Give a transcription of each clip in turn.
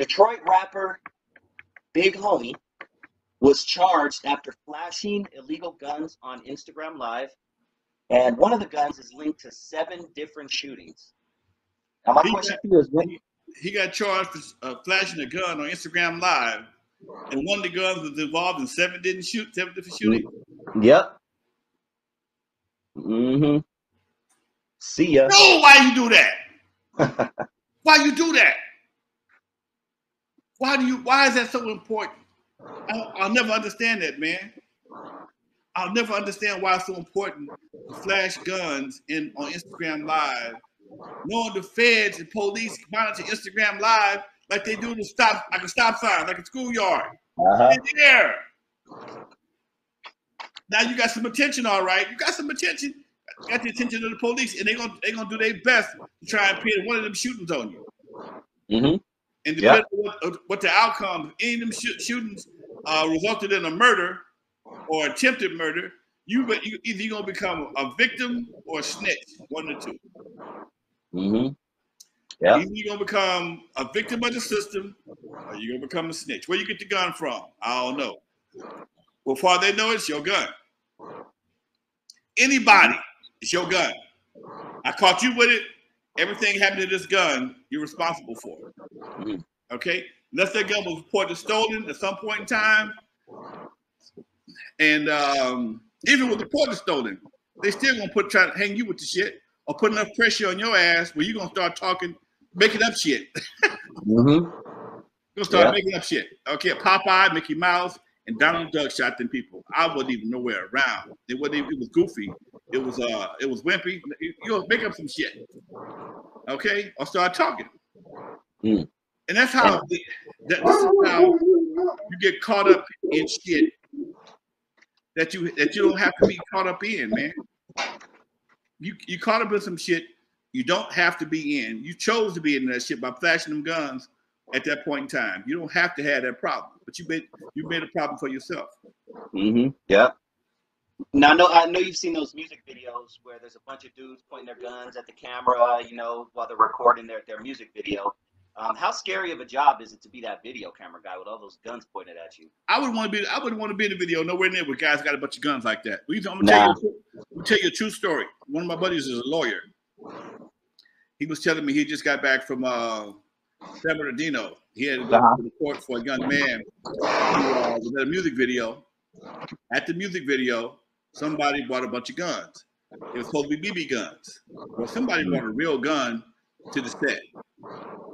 Detroit rapper Big Homie was charged after flashing illegal guns on Instagram Live, and one of the guns is linked to 7 different shootings. Now, my question to you is, when he got charged for flashing a gun on Instagram Live, and one of the guns was involved in 7 different shootings. Yep. Mm-hmm. See ya. No, why you do that? Why you do that? Why is that so important? I'll never understand that, man. I'll never understand why it's so important to flash guns on Instagram Live. Knowing the feds and police monitor Instagram Live like they do to stop, like a stop sign, like a schoolyard. There. Now you got some attention, all right. You got some attention. Got the attention of the police, and they're gonna do their best to try and pin one of them shootings on you. Mm-hmm. And depending on what the outcome, if any of them shootings resulted in a murder or attempted murder, you either you're gonna become a victim or a snitch, one or two. Mm-hmm. Yeah. Either you're gonna become a victim of the system, or you're gonna become a snitch. Where you get the gun from? I don't know. Well, far they know it's your gun. Anybody. It's your gun. I caught you with it. Everything happened to this gun, you're responsible for it. Mm-hmm. Okay? Unless that gun was reported stolen at some point in time. And even with the reported stolen, they still gonna try to hang you with the shit or put enough pressure on your ass where you're gonna start talking, making up shit. Mm-hmm. You're gonna start making up shit. Okay, Popeye, Mickey Mouse, and Donald Duck shot them people. I wasn't even nowhere around. It was goofy. It was wimpy. You'll make up some shit, okay? Or start talking, and that's how. This is how you get caught up in shit that you don't have to be caught up in, man. You caught up in some shit you don't have to be in. You chose to be in that shit by flashing them guns at that point in time. You don't have to have that problem, but you made a problem for yourself. Mm-hmm. Yeah. Now, I know you've seen those music videos where there's a bunch of dudes pointing their guns at the camera, you know, while they're recording their music video. How scary of a job is it to be that video camera guy with all those guns pointed at you? I wouldn't want to be in the video nowhere near where guys got a bunch of guns like that. I'm gonna tell you a true story. One of my buddies is a lawyer. He was telling me he just got back from San Bernardino. He had to go to the court for a young man who was at a music video. At the music video, somebody bought a bunch of guns. It was supposed to be BB guns. Well, somebody brought a real gun to the set.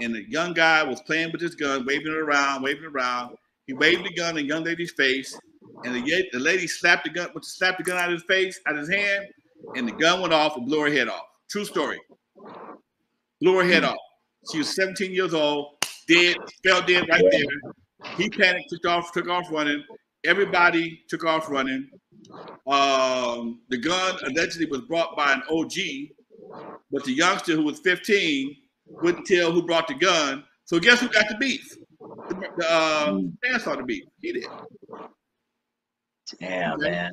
And the young guy was playing with his gun, waving it around, waving it around. He waved the gun in the young lady's face. And the lady slapped the gun out of his face, out of his hand. And the gun went off and blew her head off. True story. Blew her head off. She was 17 years old, dead, fell dead right there. He panicked, took off running. Everybody took off running. The gun allegedly was brought by an OG, but the youngster who was 15 wouldn't tell who brought the gun. So guess who got the beef? The man saw the beef. He did. Damn, man.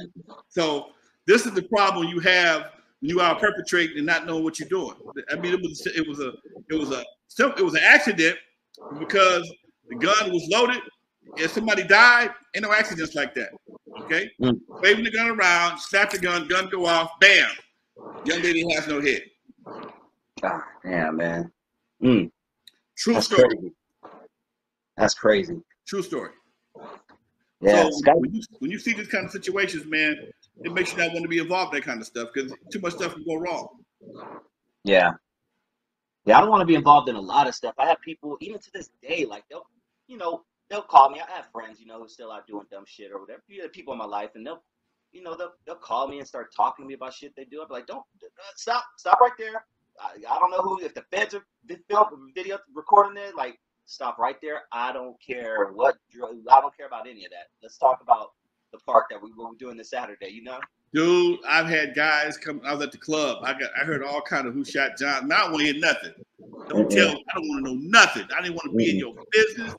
So this is the problem you have when you are perpetrating and not knowing what you're doing. I mean, it was an accident because the gun was loaded. If somebody died, ain't no accidents like that. Okay? Waving the gun around, slap the gun go off, bam. Young lady has no head. God damn, man. True story. Crazy. That's crazy. True story. Yeah. So when you see these kind of situations, man, it makes you not want to be involved in that kind of stuff because too much stuff can go wrong. Yeah. Yeah, I don't want to be involved in a lot of stuff. I have people, even to this day, like they'll call me. I have friends, who still out doing dumb shit or whatever. People in my life, and they'll call me and start talking to me about shit they do. I'm like, don't stop right there. I don't know if the feds are video recording it. Like, stop right there. I don't care about any of that. Let's talk about the part that we were doing this Saturday. Dude, I've had guys come. I was at the club. I heard all kind of who shot John. Now I want to hear nothing. Don't tell me. I don't want to know nothing. I didn't want to be in your business.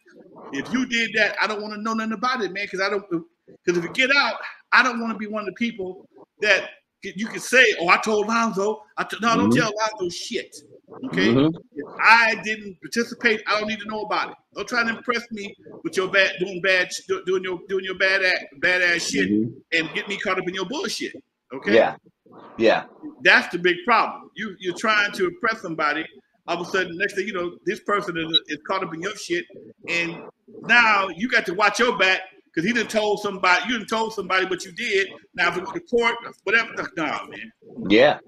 If you did that, I don't want to know nothing about it, man. Because if you get out, I don't want to be one of the people that you can say, "Oh, I told Lonzo." No, don't tell Lonzo shit. Okay? If I didn't participate, I don't need to know about it. Don't try to impress me with your badass shit and get me caught up in your bullshit. Okay? Yeah. Yeah. That's the big problem. You're trying to impress somebody. All of a sudden, next thing you know, this person is caught up in your shit, and now you got to watch your back because he done told somebody. You done told somebody what you did. Now if it went to court, whatever. Nah, man. Yeah,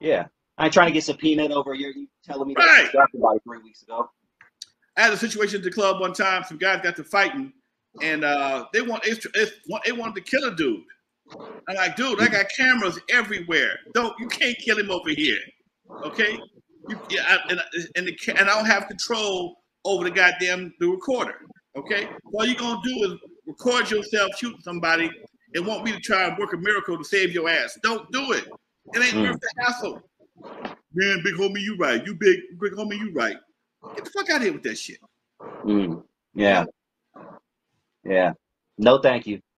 yeah. I ain't trying to get subpoenaed over here. You telling me that you got somebody 3 weeks ago. I had a situation at the club one time. Some guys got to fighting, and they wanted to kill a dude. I'm like, dude, I got cameras everywhere. You can't kill him over here, okay? And I don't have control over the goddamn recorder. Okay, all you're gonna do is record yourself shooting somebody and want me to try and work a miracle to save your ass. Don't do it. It ain't worth the hassle. Man, big homie, you right. You big homie, you right. Get the fuck out of here with that shit. Yeah, yeah. No, thank you.